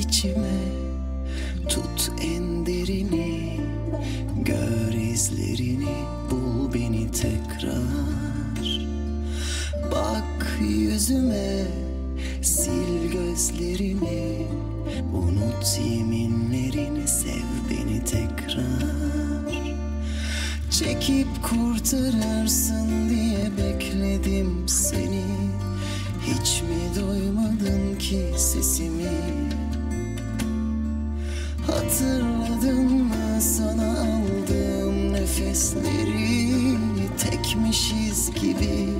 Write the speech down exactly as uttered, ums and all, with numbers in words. içime, tut en derini, gör izlerini, bul beni tekrar. Bak yüzüme, sil gözlerimi, unut yeminlerini, sev beni tekrar. Çekip kurtarırsın diye bekledim seni, hiç mi duymadın ki sesimi? Hatırladın mı sana aldığım nefesleri? Tekmişiz gibi